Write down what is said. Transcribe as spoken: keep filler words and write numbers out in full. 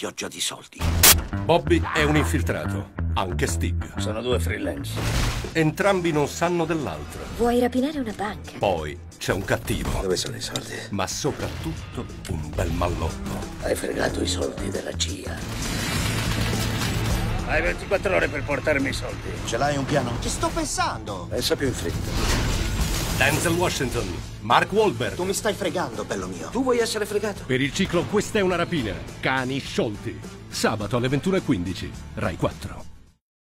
pioggia di soldi. Bobby è un infiltrato, anche Stig. Sono due freelance. Entrambi non sanno dell'altro. Vuoi rapinare una banca? Poi c'è un cattivo. Dove sono i soldi? Ma soprattutto un bel malloppo. Hai fregato i soldi della C I A. Hai ventiquattro ore per portarmi i soldi. Ce l'hai un piano? Ci sto pensando. Pensa più in fretta. Denzel Washington, Mark Wahlberg. Tu mi stai fregando, bello mio. Tu vuoi essere fregato? Per il ciclo Questa è una rapina. Cani sciolti. Sabato alle ventuno e quindici, Rai quattro.